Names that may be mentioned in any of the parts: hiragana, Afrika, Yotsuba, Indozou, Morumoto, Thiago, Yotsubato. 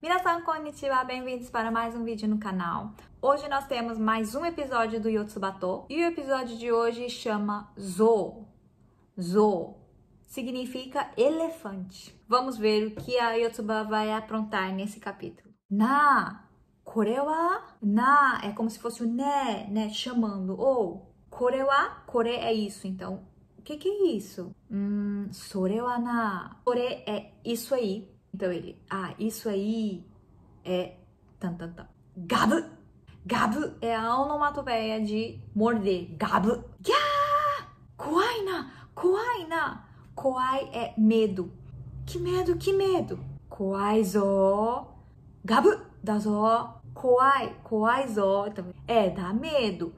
Minasan konnichiwa, bem-vindos para mais um vídeo no canal. Hoje nós temos mais um episódio do Yotsubato e o episódio de hoje chama Zou. Zou significa elefante. Vamos ver o que a Yotsuba vai aprontar nesse capítulo. Na, kore wa, na é como se fosse o né chamando, ou kore é isso, então o que é isso? Sore wa na, sore é isso aí. Então ele, isso aí é tan. Gabu! Gabu é a onomatopeia de morder. Gabu! Gyaa! Kuai na! Kuai na! Kuai é medo. Que medo, que medo! Kuai zo! Gabu! Da zo! Kuai! Kuai zo! É, dá medo.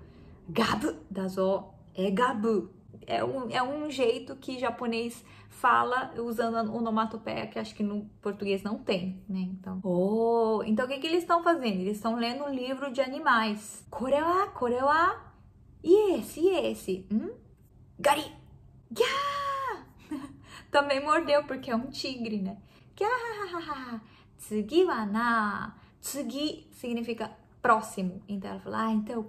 Gabu! Da zo! É gabu. É um jeito que japonês fala usando a onomatopeia, que acho que no português não tem, né? Então, então o que eles estão fazendo? Eles estão lendo um livro de animais. Kore wa, e esse. Gari, gyaa! Também mordeu, porque é um tigre, né? Gyaa! Tsugi wa na. Tsugi significa próximo. Então ela falou, então o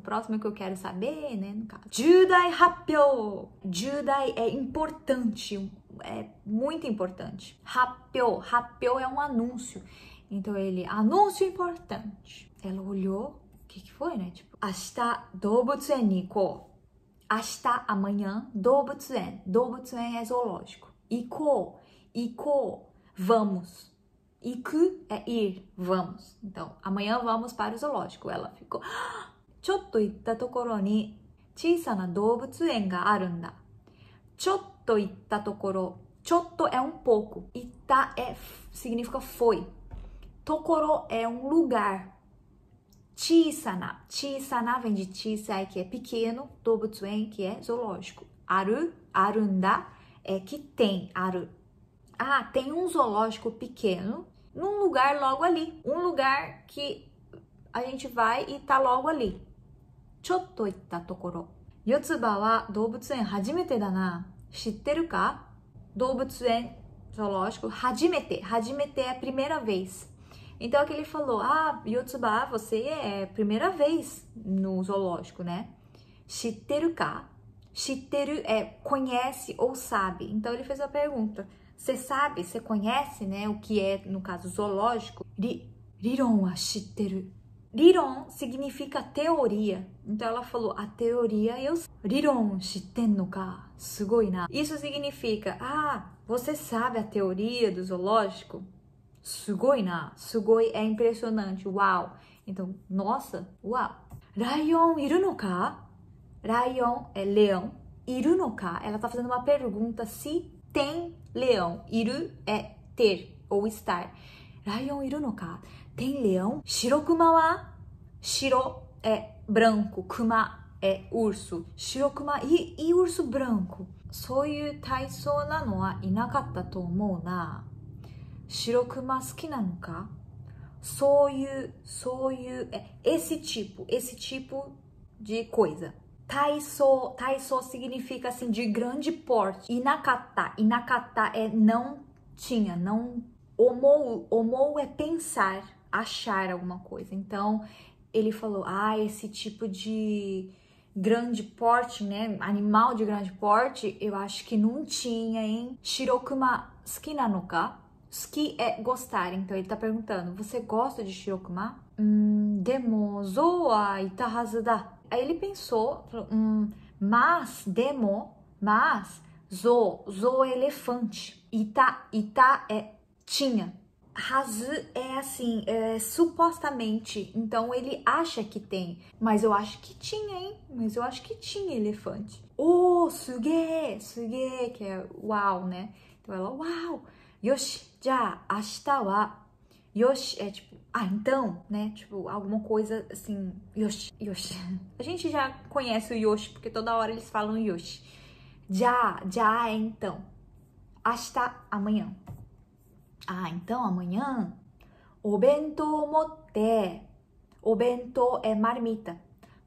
próximo é que eu quero saber, né, no caso. Judai rappyo. Judai é importante, é muito importante. Rappyo é um anúncio. Então ele, anúncio importante. Ela olhou, o que foi, né, tipo, ashita doubutsuen ni ikou. Ashita, amanhã, doubutsuen. Doubutsuen é zoológico. Ikou, vamos. Iku é ir, vamos. Então, amanhã vamos para o zoológico. Ela ficou. Chotto itta tokoro ni chisana doubutsuen ga arunda. Chotto itta tokoro. Chotto é um pouco. Itta significa foi. Tokoro é um lugar. Chisana. Chisana vem de chisai, que é pequeno. Doubutsuen, que é zoológico. Aru, arunda é que tem. Aru. Tem um zoológico pequeno num lugar logo ali. Um lugar que a gente vai e tá logo ali. Chotto itta tokoro. Yotsuba wa doubutsuen hajimete da na. Shitteru ka? Doubutsuen, zoológico, hajimete. Hajimete é a primeira vez. Então aqui ele falou, Yotsuba, você é a primeira vez no zoológico, né? Shitteru ka? Shitteru é conhece ou sabe. Então ele fez a pergunta. Você sabe, você conhece, né, o que é, no caso, zoológico. Riron wa shitteru. Riron significa teoria. Então ela falou, a teoria eu sei. Riron shitten no ka, sugoi na. Isso significa, você sabe a teoria do zoológico? Sugoi na. Sugoi é impressionante, uau. Então, nossa, uau. Raion iru no ka? Raion é leão. Iru no ka? Ela tá fazendo uma pergunta, se tem leão. Iru é ter ou estar. Raion iru no ka? Tem leão? Shirokuma wa? Shiro é branco. Kuma é urso. Shirokuma e urso branco. Soyu taisou nano wa inakatta to omou na. Shirokuma suki nano ka? Soyu é esse tipo de coisa. Taisou significa assim, de grande porte. Inakata é não tinha, não. Omou é pensar, achar alguma coisa. Então, ele falou, esse tipo de grande porte, né? Animal de grande porte, eu acho que não tinha, hein? Shirokuma suki nano ka? Suki é gostar. Então, ele tá perguntando, você gosta de shirokuma? Demo zou wa ita hazu da. Aí ele pensou, mas, zo é elefante. Ita é tinha. Hazu é assim, supostamente. Então ele acha que tem. Mas eu acho que tinha, hein? Mas eu acho que tinha elefante. Suge, que é uau, né? Então ela, uau. Yoshi, já, ashita wa. Yoshi é tipo, então, né? Tipo, alguma coisa assim, Yoshi. A gente já conhece o Yoshi, porque toda hora eles falam Yoshi. Já é então. Ashita, amanhã. Então amanhã. Obento motte. Obento é marmita.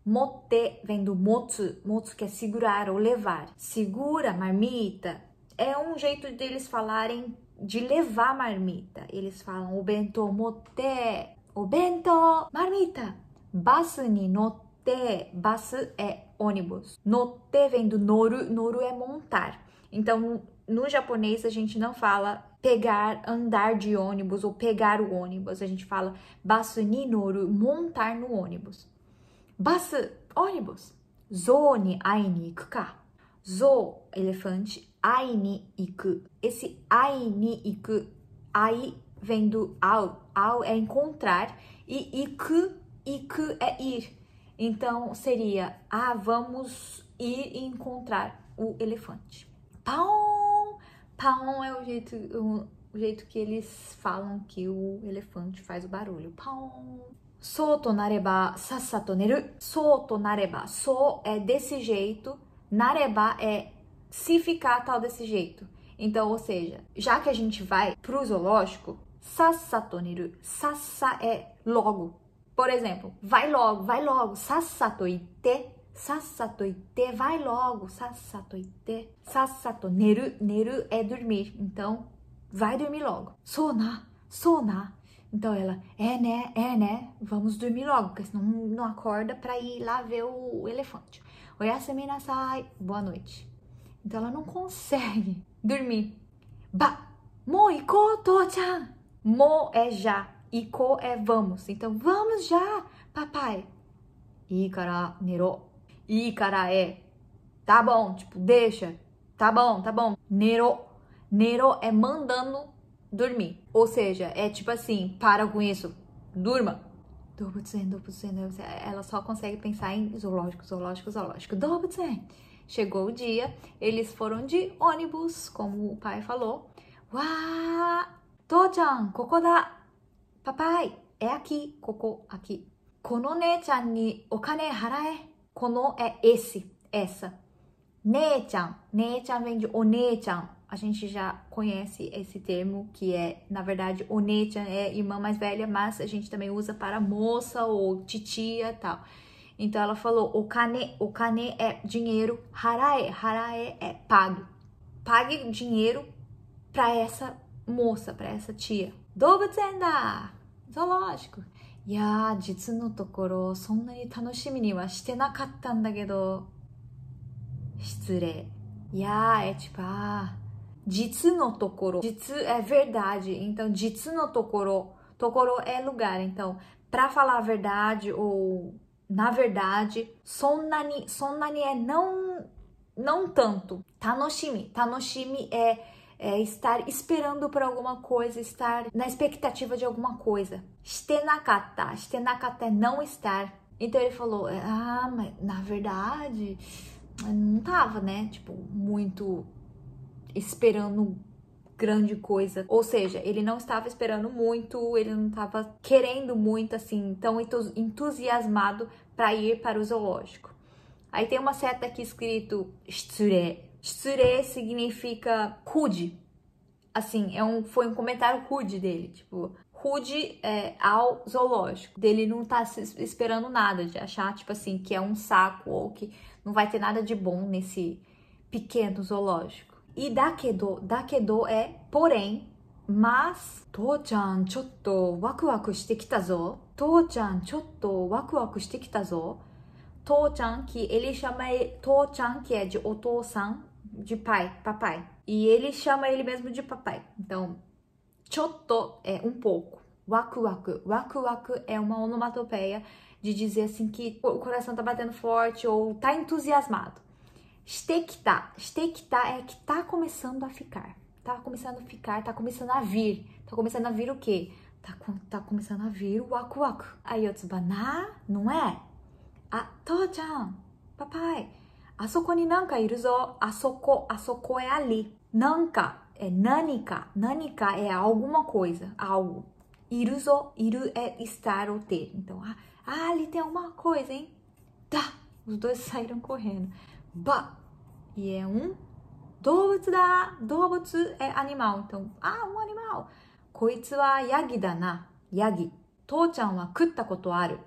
Motte vem do motsu. Motsu que é segurar ou levar. Segura, marmita. É um jeito deles falarem de levar marmita. Eles falam o bento motte, o bento, marmita. Basu ni notte, basu é ônibus. Notte vem do noru, noru é montar. Então, no japonês, a gente não fala pegar, andar de ônibus ou pegar o ônibus. A gente fala basu ni noru, montar no ônibus. Basu, ônibus. Zou ni ai ni iku ka. Zou, elefante. Ai ni iku. Esse ai ni iku, ai vem do ao. Ao é encontrar e iku, iku é ir. Então, seria, vamos ir e encontrar o elefante. Paon! Paon é o jeito que eles falam que o elefante faz o barulho. Paon! Sou to nareba sassato neru. Sou to nareba. Sou é desse jeito. Nareba é se ficar tal desse jeito. Então, ou seja, já que a gente vai pro zoológico, sassato neru. Sassa é logo. Por exemplo, vai logo, vai logo. Sassato ite. Sassato ite, vai logo. Sassato ite. Sassato neru. Neru é dormir. Então, vai dormir logo. Sona, sona. Então ela, é né, vamos dormir logo, porque senão não acorda pra ir lá ver o elefante. Oyasumi nasai, boa noite. Então ela não consegue dormir. Ba, mo iko to-chan. Mo é já, iko é vamos. Então vamos já, papai. Ikara nero. Ikara é, tá bom, tipo, deixa, tá bom, tá bom. Nero, nero é mandando dormir. Ou seja, é tipo assim, para com isso, durma. Dobutsen, dobutsen, dobutsen. Ela só consegue pensar em zoológico, zoológico, zoológico. Dobutsen. Chegou o dia, eles foram de ônibus, como o pai falou. Wa! To-chan, koko da. Papai, é aqui, koko, aqui. Kono ne-chan ni okane harae. Kono é esse, essa. Ne-chan, ne-chan vem de one-chan. A gente já conhece esse termo que é, na verdade, onechan é irmã mais velha, mas a gente também usa para moça ou titia e tal. Então ela falou, okane, okane é dinheiro, harae, harae é pago. Pague dinheiro para essa moça, para essa tia. Dobutsen da, zoológico. Ya, jitsu no tokoro, sonna ni tanoshimi ni wa shite nakatta n da kedo. Shitsurei. Ya é tipo, jitsu no tokoro. Jitsu é verdade. Então, jitsu no tokoro. Tokoro é lugar. Então, pra falar a verdade ou na verdade, sonnani. Sonnani é não tanto. Tanoshimi. Tanoshimi é estar esperando por alguma coisa, estar na expectativa de alguma coisa. Shite nakata. Shite nakata é não estar. Então, ele falou, mas na verdade, não tava, né? Tipo, muito esperando grande coisa. Ou seja, ele não estava esperando muito, ele não estava querendo muito, assim, tão entusiasmado para ir para o zoológico. Aí tem uma seta aqui escrito Shitsure. Shitsure significa rude. Assim, foi um comentário rude dele, tipo, rude ao zoológico. Dele não tá esperando nada, de achar, tipo assim, que é um saco ou que não vai ter nada de bom nesse pequeno zoológico. E dakedo, dakedo é porém, mas. To-chan chotto waku-waku shite kitazo. To-chan chotto waku-waku shite kitazo. To-chan, que ele chama to-chan, que é de oto-san, de pai, papai. E ele chama ele mesmo de papai. Então, chotto é um pouco. Waku-waku. Waku-waku é uma onomatopeia de dizer assim que o coração tá batendo forte ou tá entusiasmado. Shite-kita. Shite-kita é que tá começando a ficar. Tá começando a ficar, tá começando a vir. Tá começando a vir o quê? Tá começando a vir o waku-waku. A Yotsubato, não é? A to-chan, papai. Asoko ni nanka iru zo. Asoko, asoko é ali. Nanka é nanika. Nanika é alguma coisa, algo. Iru zo, iru é estar ou ter. Então, ali tem alguma coisa, hein? Tá, os dois saíram correndo. Ba, e é um doubutsu da. Doubutsu é animal, então, um animal. Koitsu wa yagi da na, yagi. To-chan wa kutta koto aru.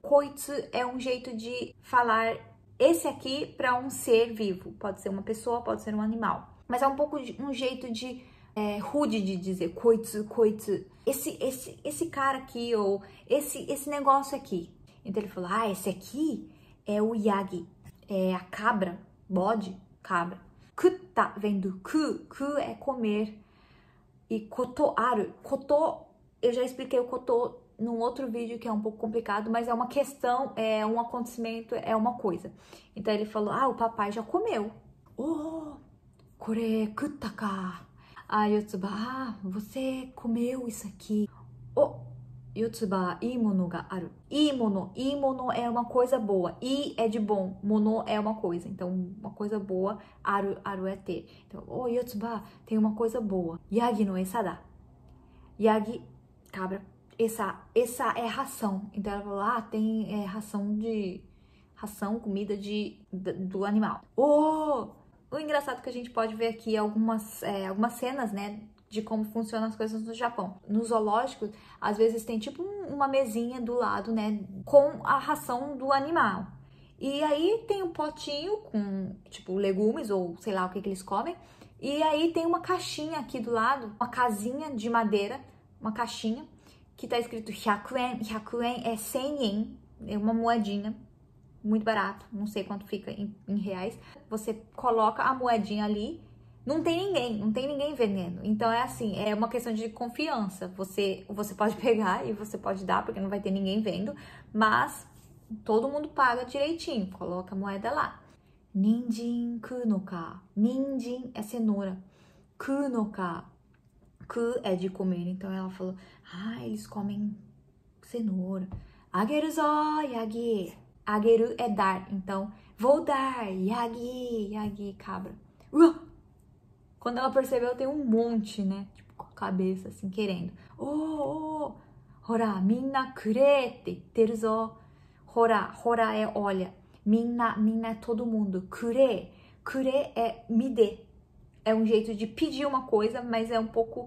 Koitsu é um jeito de falar esse aqui para um ser vivo. Pode ser uma pessoa, pode ser um animal. Mas é um pouco de, um jeito de rude de dizer koitsu, koitsu. Esse cara aqui, ou esse negócio aqui. Então ele falou, ah, esse aqui é o yagi. É a cabra, bode, cabra. Kutta vem do ku, ku é comer. E kotoaru, koto, eu já expliquei o koto num outro vídeo que é um pouco complicado, mas é uma questão, é um acontecimento, é uma coisa. Então ele falou, ah, o papai já comeu. Oh, kore kutta ka. Ah, Yotsuba, ah, você comeu isso aqui. Oh, Yotsuba, imono ga aru. Imono, imono é uma coisa boa. I é de bom, mono é uma coisa. Então, uma coisa boa, aru, aru é ter. Então, oh, Yotsuba, tem uma coisa boa. Yagi no esada. Yagi, cabra. Essa é ração. Então ela falou, ah, tem ração de... Ração, comida do animal. Oh! O engraçado é que a gente pode ver aqui algumas cenas, né? De como funcionam as coisas no Japão. No zoológico, às vezes tem tipo uma mesinha do lado, né? Com a ração do animal. E aí tem um potinho com, tipo, legumes ou sei lá o que eles comem. E aí tem uma caixinha aqui do lado, uma casinha de madeira, uma caixinha. Que tá escrito 100 yen, 100 yen é 100 yen, é uma moedinha, muito barato, não sei quanto fica em reais. Você coloca a moedinha ali, não tem ninguém vendendo. Então é assim, é uma questão de confiança, você pode pegar e você pode dar, porque não vai ter ninguém vendo, mas todo mundo paga direitinho, coloca a moeda lá. Ninjin kunoka, ninjin é cenoura, kunoka. Ku é de comer, então ela falou, ah, eles comem cenoura. Ageru zo, yagi. Ageru é dar, então vou dar, yagi, yagi, cabra. Quando ela percebeu, tem um monte, né? Tipo, com a cabeça, assim, querendo. Oh, oh, hora, minna kurete, teru zo. Hora, hora é olha. Minna, minna é todo mundo. Kure, kure é me dê. É um jeito de pedir uma coisa, mas é um pouco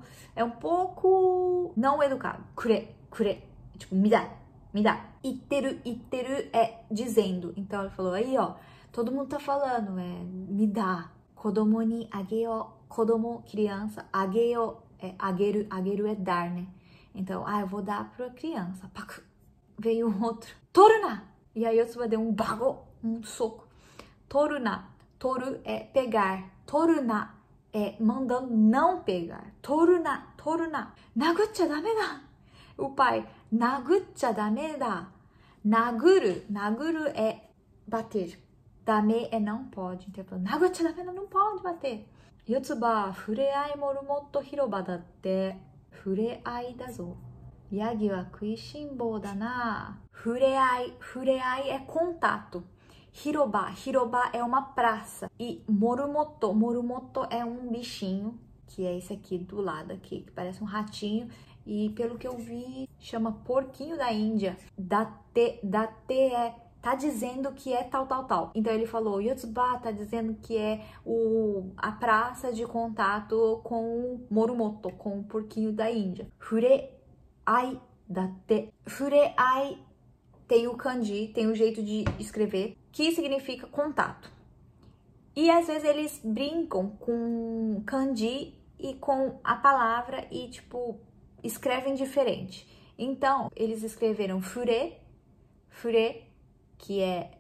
não educado. Kure, kure, tipo, me dá, me dá. Iteru, iteru é dizendo. Então ela falou, aí ó, todo mundo tá falando, me dá. Kodomo ni ageo, kodomo, criança, ageo, ageru, ageru é dar, né? Então, ah, eu vou dar pra criança. Paku. Veio um outro. Toruna! E aí Yotsuba deu um bago, um soco. Toruna, toru é pegar. Toruna. É, mandando não pegar. Toruna, toruna. Nagutcha dame da. O pai, nagutcha dame da. Naguru, naguru é bater. Dame é não pode. Então, nagutcha dame da, não pode bater. Yotsuba, fureai morumoto hiroba datte. Fureai da zo. Yagi wa kuishinbou da na. Fureai, fureai é contato. Hiroba, hiroba é uma praça. E morumoto, morumoto é um bichinho, que é esse aqui do lado aqui, que parece um ratinho. E pelo que eu vi, chama porquinho da Índia. Date é, tá dizendo que é tal, tal, tal. Então ele falou, Yotsuba tá dizendo que é a praça de contato com o morumoto, com o porquinho da Índia. Fure ai date. Fure ai tem o kanji, tem o jeito de escrever, que significa contato. E às vezes eles brincam com kanji e com a palavra e tipo, escrevem diferente. Então, eles escreveram fure, fure, que é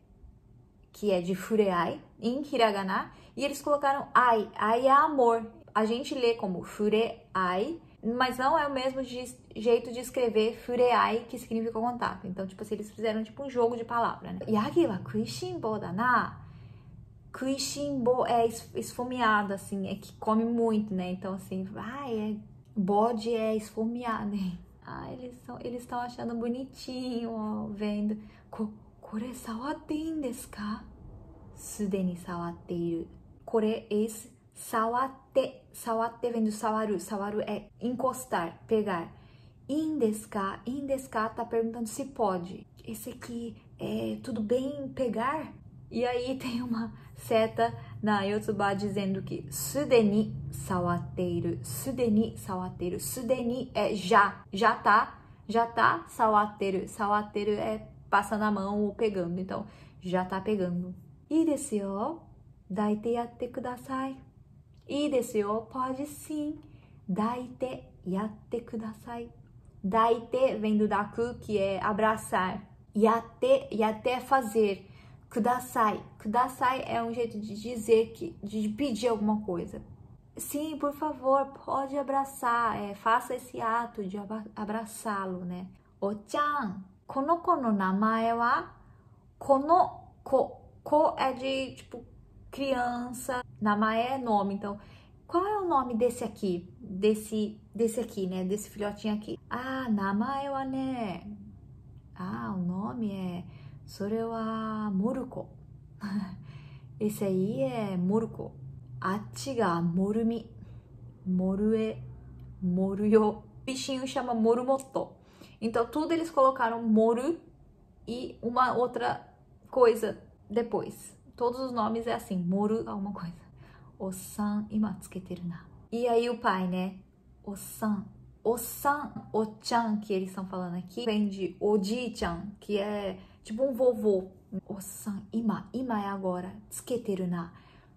de fureai, em hiragana, e eles colocaram ai, ai é amor. A gente lê como fureai, mas não é o mesmo jeito de escrever fureai, que significa contato. Então, tipo assim, eles fizeram tipo um jogo de palavra, né? Yagi wa kuishinbou da na. Kuishinbou é esfomeado, assim, é que come muito, né? Então, assim, bode é esfomeado, hein? Ah, eles estão achando bonitinho, ó, vendo. Kore sawatte desu ka? Sudeni sawatteiru. Kore, esse, sawatte. Sawatte vem do sawaru. Sawaru é encostar, pegar. Indeska, indeska tá perguntando se pode. Esse aqui é tudo bem pegar? E aí tem uma seta na Yotsuba dizendo que sudeni sawatteiru, sudeni sawatteiru, sudeni é já, já tá sawatteiru, sawatteiru é passando a mão ou pegando, então já tá pegando. Ii desu yo, daite yatte kudasai. いいですよ. Pode sim. Daite yatte kudasai. Daite vem do daku, que é abraçar. Yatte, yatte é fazer. Kudasai. Kudasai é um jeito de dizer, de pedir alguma coisa. Sim, por favor, pode abraçar. É, faça esse ato de abraçá-lo, né? O-chan. Konoko no namae wa? Konoko. Ko é de, tipo, criança. Namae é nome, então... Qual é o nome desse aqui? Desse aqui, né? Desse filhotinho aqui. Ah, namae wa ne... Ah, o nome é... Sore wa moruko. Esse aí é moruko. Achi ga morumi. Morue. Moruyo. Bichinho chama morumoto. Então, tudo eles colocaram moru e uma outra coisa depois. Todos os nomes é assim, moru alguma coisa. O-san ima tsuketeru na. E aí o pai, né? O-san. O-san, o-chan, que eles estão falando aqui, vem de oji-chan, que é tipo um vovô. O-san ima, ima é agora, tsuketeru na.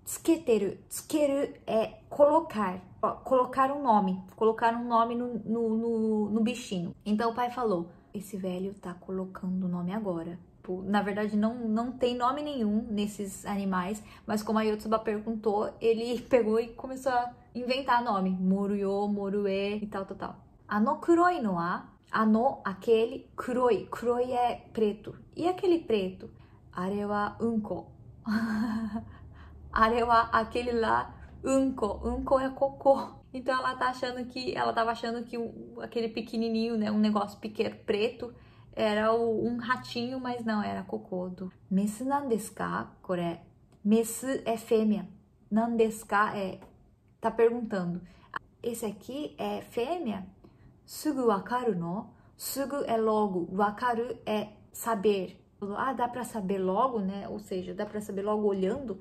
Tsuketeru, tsukeru é colocar, colocar um nome no bichinho. Então o pai falou, esse velho tá colocando o nome agora. Na verdade, não tem nome nenhum nesses animais, mas como a Yotsuba perguntou, ele pegou e começou a inventar nome. Moruyo, morue e tal, tal, tal. Ano kuroi no a, ano, aquele, kuroi. Kuroi é preto. E aquele preto? Are wa unko. Are wa aquele lá, unko. Unko é cocô. Então ela tava achando que aquele pequenininho, né, um negócio pequeno, preto, era um ratinho, mas não, era cocô do... Mesu nan desu ka? Kore. Mesu é fêmea. Nan desu ka é... Tá perguntando. Esse aqui é fêmea? Sugu wakaru no? Sugu é logo. Wakaru é saber. Ah, dá pra saber logo, né? Ou seja, dá pra saber logo olhando.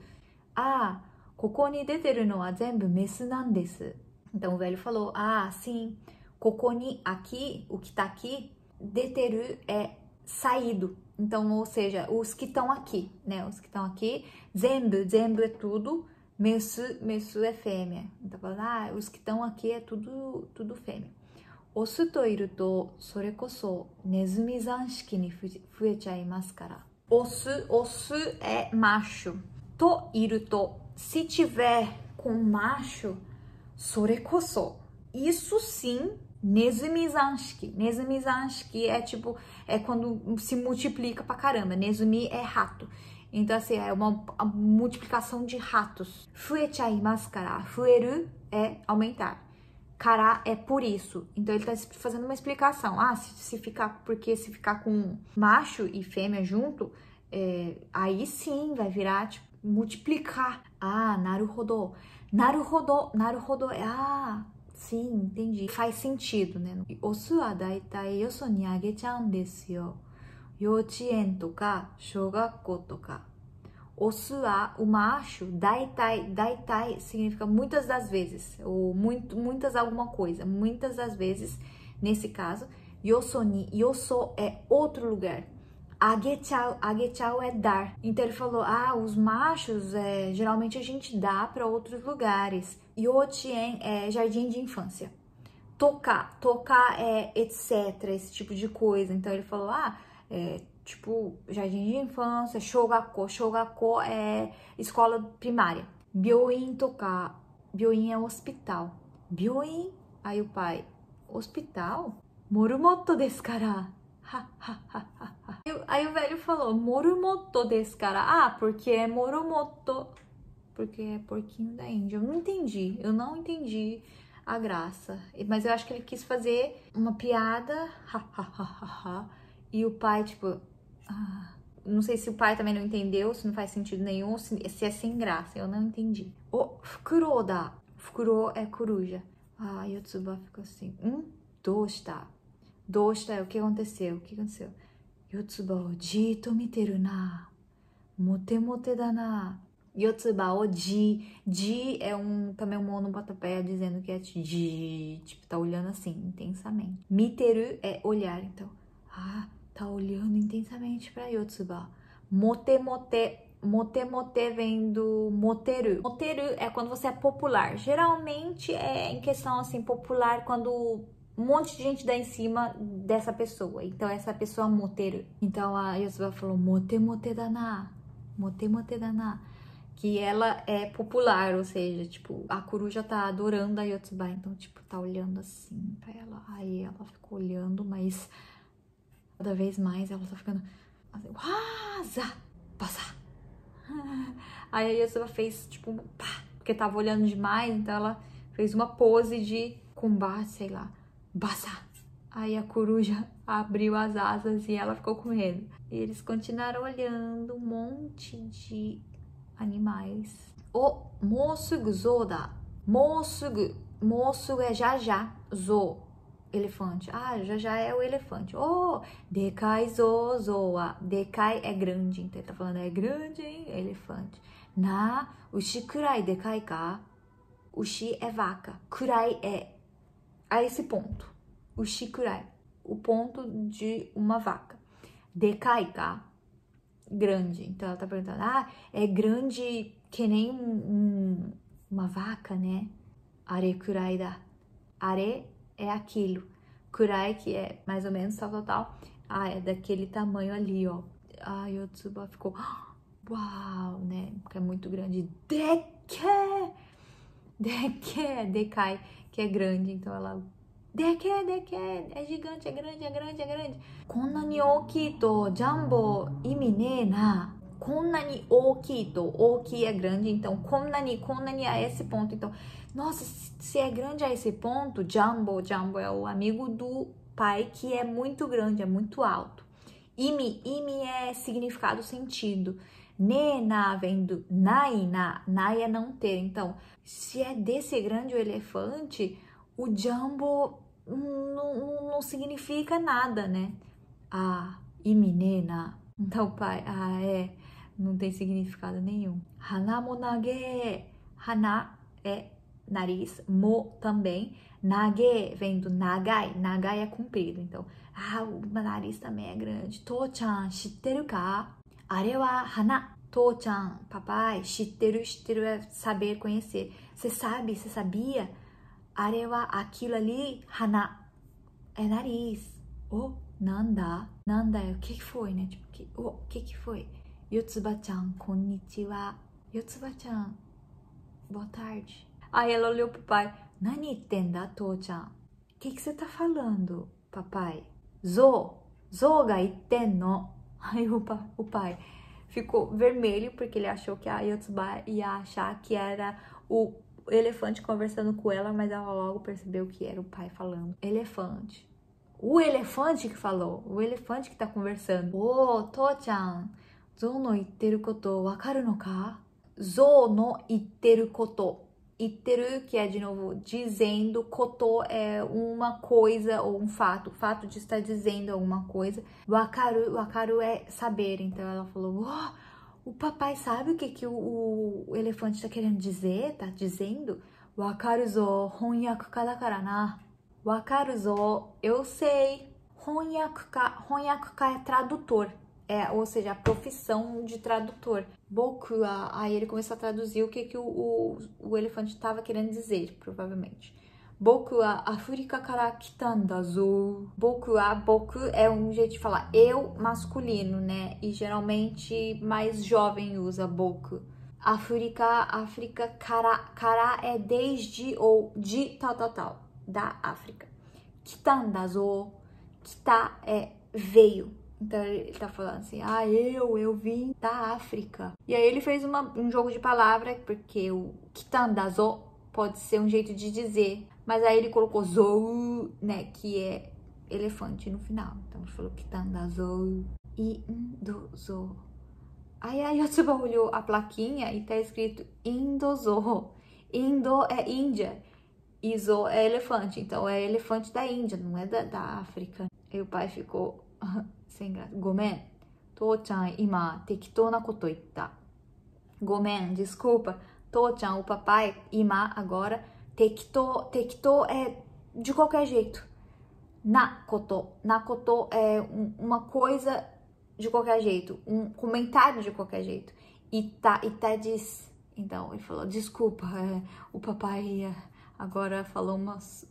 Ah, koko ni deteru no wa zenbu mesu nan desu. Então o velho falou, ah, sim. Koko ni, aqui, o que tá aqui... Deteru é saído, então, ou seja, os que estão aqui, né? Os que estão aqui, zenbu, zenbu é tudo, mesu, mesu é fêmea. Então, falando, ah, os que estão aqui é tudo fêmea. Osu to iru to, sore koso, nezumi-zanshiki ni fuechaimasu kara. Osu é macho. To iru to, se tiver com macho, sore koso, isso sim. Nezumi-zanshiki. Nezumi-zanshiki é tipo, é quando se multiplica pra caramba. Nezumi é rato. Então, assim, é uma multiplicação de ratos. Fuechaimasu kara. Fueru é aumentar. Kara é por isso. Então, ele tá fazendo uma explicação. Ah, porque se ficar com macho e fêmea junto, aí sim vai virar, tipo, multiplicar. Ah, naruhodo. Naruhodo. Naruhodo é, ah... Sim, entendi. Faz sentido, né? Osu wa daitai yoso ni agechan desu yo. Youchien toka, shogakko toka. Osu wa, o macho, daitai, daitai significa muitas das vezes, ou muito, muitas alguma coisa, muitas das vezes, nesse caso. Yoso ni, yoso é outro lugar. Agechau, agechau é dar. Então ele falou, ah, os machos, geralmente a gente dá para outros lugares. Yotien é jardim de infância. Tocar, tocar é etc, esse tipo de coisa. Então ele falou, ah, tipo jardim de infância. Shogakko, shogakko é escola primária. Byoin tocar, byoin é hospital. Byoin, aí o pai, hospital? Morumoto desu kara. Aí o velho falou, morumoto desu kara. Ah, porque é morumoto, porque é porquinho da Índia. Eu não entendi a graça. Mas eu acho que ele quis fazer uma piada. E o pai, tipo... Ah. Não sei se o pai também não entendeu, se não faz sentido nenhum, se é sem graça. Eu não entendi. O fukuro da. Fukuro é coruja. Ah, Yotsuba ficou assim. Doshita. Doshita é o que aconteceu. O que aconteceu? Yotsuba o jito miteru na. Motemote da na. Yotsuba o ji. Ji é também um onomatopeia dizendo que é ji. Tipo, tá olhando assim, intensamente. Miteru é olhar, então. Ah, tá olhando intensamente pra Yotsuba. Motemote Motemote vem do moteru. Moteru é quando você é popular. Geralmente é em questão assim, popular, quando um monte de gente dá em cima dessa pessoa. Então essa pessoa é moteru. Então a Yotsuba falou motemote daná. Motemote daná. Que ela é popular, ou seja, tipo, a coruja tá adorando a Yotsuba. Então, tipo, tá olhando assim pra ela. Aí ela ficou olhando, mas cada vez mais ela tá ficando assim, waza, passa. Aí a Yotsuba fez, tipo, pá, porque tava olhando demais, então ela fez uma pose de combate, sei lá, passa. Aí a coruja abriu as asas e ela ficou com medo. E eles continuaram olhando um monte de animais. O mosugu zo da. Mosugu. Mosugu é já já. Zo. Elefante. Ah, já já é o elefante. Oh, dekai zo zoa. Dekai é grande. Então ele tá falando é grande, hein? Elefante. Na ushi kurai dekai ka. Ushi é vaca. Kurai é a esse ponto. Ushi kurai. O ponto de uma vaca. Dekai ka. Grande. Então ela tá perguntando, ah, é grande que nem uma vaca, né? Are kurai da. Are é aquilo. Kurai que é mais ou menos tal. Ah, é daquele tamanho ali, ó. A Yotsuba ficou, uau, né? Porque é muito grande. Deke! Deke! Dekai, que é grande. Então ela, deke, deke, é gigante, é grande, é grande, é grande. Konna ni ookii to jumbo imi nee na. Konna ni ookii to, ookii é grande, então konna ni a esse ponto. Então, nossa, se é grande a esse ponto, jumbo, jumbo é o amigo do pai que é muito grande, é muito alto. Imi, imi é significado, sentido. Ne na vem do nai na, nai é não ter. Então, se é desse grande o elefante, o jumbo não significa nada, né? Ah, iminena. Então, pai, ah, é. Não tem significado nenhum. Hanamo nage. Hana é nariz. Mo também. Nage vem do nagai. Nagai é comprido. Então, ah, o nariz também é grande. To-chan, shitteru ka? Are wa hana. To-chan, papai, shitteru, shitteru é saber, conhecer. Você sabe, você sabia? Arewa, aquilo ali, hana, é nariz. Oh, nanda, nanda é o que foi, né? Tipo, o que foi? Yotsuba-chan, konnichiwa. Yotsuba-chan, boa tarde. Aí ela olhou pro pai. Nani tenda, to-chan? O que você tá falando, papai? Zo, zo ga itten no. Aí o pai ficou vermelho, porque ele achou que a Yotsuba ia achar que era o elefante conversando com ela, mas ela logo percebeu que era o pai falando. Elefante. O elefante que falou. O elefante que tá conversando. Oh, to-chan. Zo no itteru koto wakaru no ka? Zo no itteru koto. Itteru, que é de novo dizendo. Koto é uma coisa ou um fato. O fato de estar dizendo alguma coisa. Wakaru, wakaru é saber. Então ela falou, oh, o papai sabe o que o elefante tá querendo dizer, tá dizendo? Wakaru zo, honyaku ka dakara na. Wakaru zo, eu sei. Honyaku ka é tradutor. É, ou seja, a profissão de tradutor. Boku wa, aí ele começou a traduzir o que o elefante tava querendo dizer, provavelmente. Boku wa Afrika kara kitanda zo. Boku wa, boku é um jeito de falar eu masculino, né? E geralmente mais jovem usa boku. Afrika, África, kara, kara é desde ou de tal, tal, tal, da África. Kitanda zo, kita é veio. Então ele tá falando assim, ah, eu vim da África. E aí ele fez um jogo de palavra, porque o kitanda zo pode ser um jeito de dizer. Mas aí ele colocou zou, né, que é elefante no final. Então ele falou kitanda zou e Indozou. Aí a Yotsuba olhou a plaquinha e tá escrito Indozou. Indo é Índia e Zo é elefante. Então é elefante da Índia, não é da África. E o pai ficou sem graça. Gomen, to-chan ima tekitou na koto itta. Gomen, desculpa. To-chan, o papai, ima agora. Tekito é de qualquer jeito. Nakoto. Nakoto é uma coisa de qualquer jeito. Um comentário de qualquer jeito. Ita diz... Então, ele falou, desculpa, o papai agora falou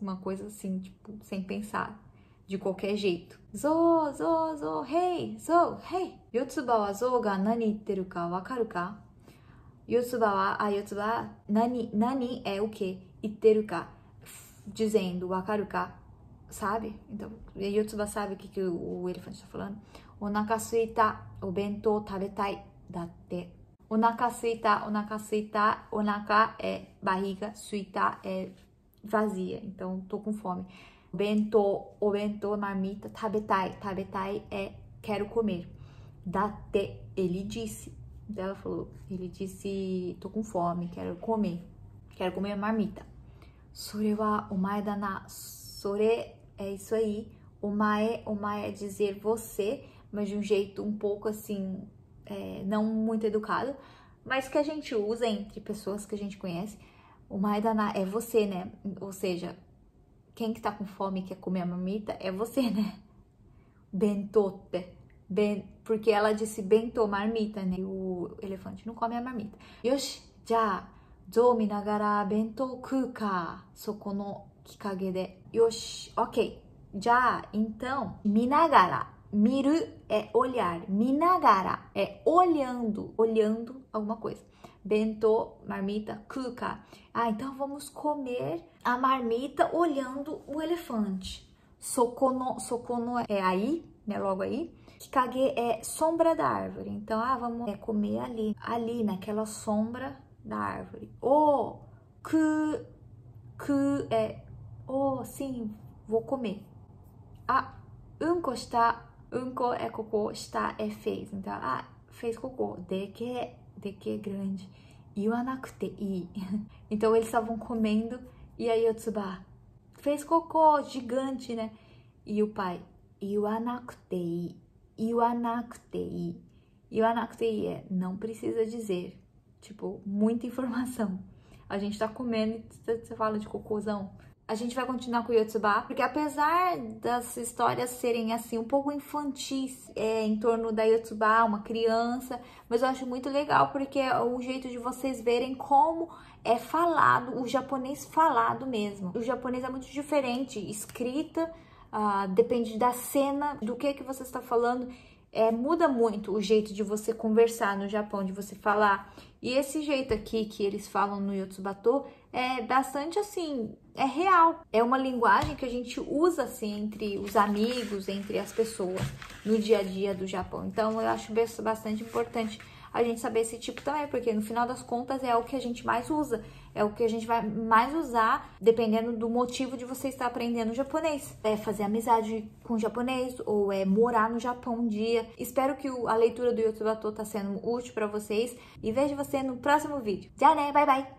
uma coisa assim, tipo, sem pensar, de qualquer jeito. Zo, zo, zo, hey, zo, hey. Yotsuba wa zo ga nani itteru ka wakaru ka? Yotsuba wa, yotsuba, nani é o que? Itteru ka, dizendo, wakaru ka, sabe? Então, Yotsuba sabe o que o elefante está falando. Onaka suita, o bento tabetai, datte. Onaka suita, onaka é barriga, suita é vazia, então tô com fome. Bento, o bento, marmita, tabetai, tabetai é quero comer. Datte, ele disse, ela falou, ele disse tô com fome, quero comer marmita. Sore wa omae dana, sore é isso aí, omae é dizer você, mas de um jeito um pouco assim, não muito educado, mas que a gente usa entre pessoas que a gente conhece. O maedana é você, né? Ou seja, quem que tá com fome e quer comer a mamita é você, né? Bentote. Porque ela disse bento, marmita, né? E o elefante não come a marmita. Yoshi, já, zo minagara bento kuka, soko no kikage de. Yoshi, ok. Já, então, minagara. Miru é olhar, minagara é olhando, olhando alguma coisa. Bento, marmita, kuka. Ah, então vamos comer a marmita olhando o elefante. Sokono, sokono é aí, né, logo aí. Kikage é sombra da árvore. Então, vamos comer ali, naquela sombra da árvore. O, ku é, sim, vou comer. Ah, unko shita. Unko é cocô, está é fez. Então, fez cocô. De que é grande. Iwanakute i. Então, eles estavam comendo. E aí, Yotsuba fez cocô, gigante, né? E o pai, iwanakute i. Iwanakute i. Iwanakute i é, não precisa dizer. Tipo, muita informação. A gente tá comendo e você fala de cocôzão. A gente vai continuar com o Yotsuba, porque apesar das histórias serem assim um pouco infantis em torno da Yotsuba, uma criança, mas eu acho muito legal porque é o jeito de vocês verem como é falado, o japonês falado mesmo. O japonês é muito diferente, escrita, depende da cena, do que você está falando. Muda muito o jeito de você conversar no Japão, de você falar. E esse jeito aqui que eles falam no Yotsubato é bastante assim, é real. É uma linguagem que a gente usa assim entre os amigos, entre as pessoas, no dia a dia do Japão. Então eu acho bastante importante a gente saber esse tipo também, porque no final das contas é o que a gente mais usa, é o que a gente vai mais usar dependendo do motivo de você estar aprendendo japonês. É fazer amizade com o japonês ou é morar no Japão um dia. Espero que a leitura do Yotsubato tá sendo útil para vocês e vejo você no próximo vídeo. Já né, bye bye!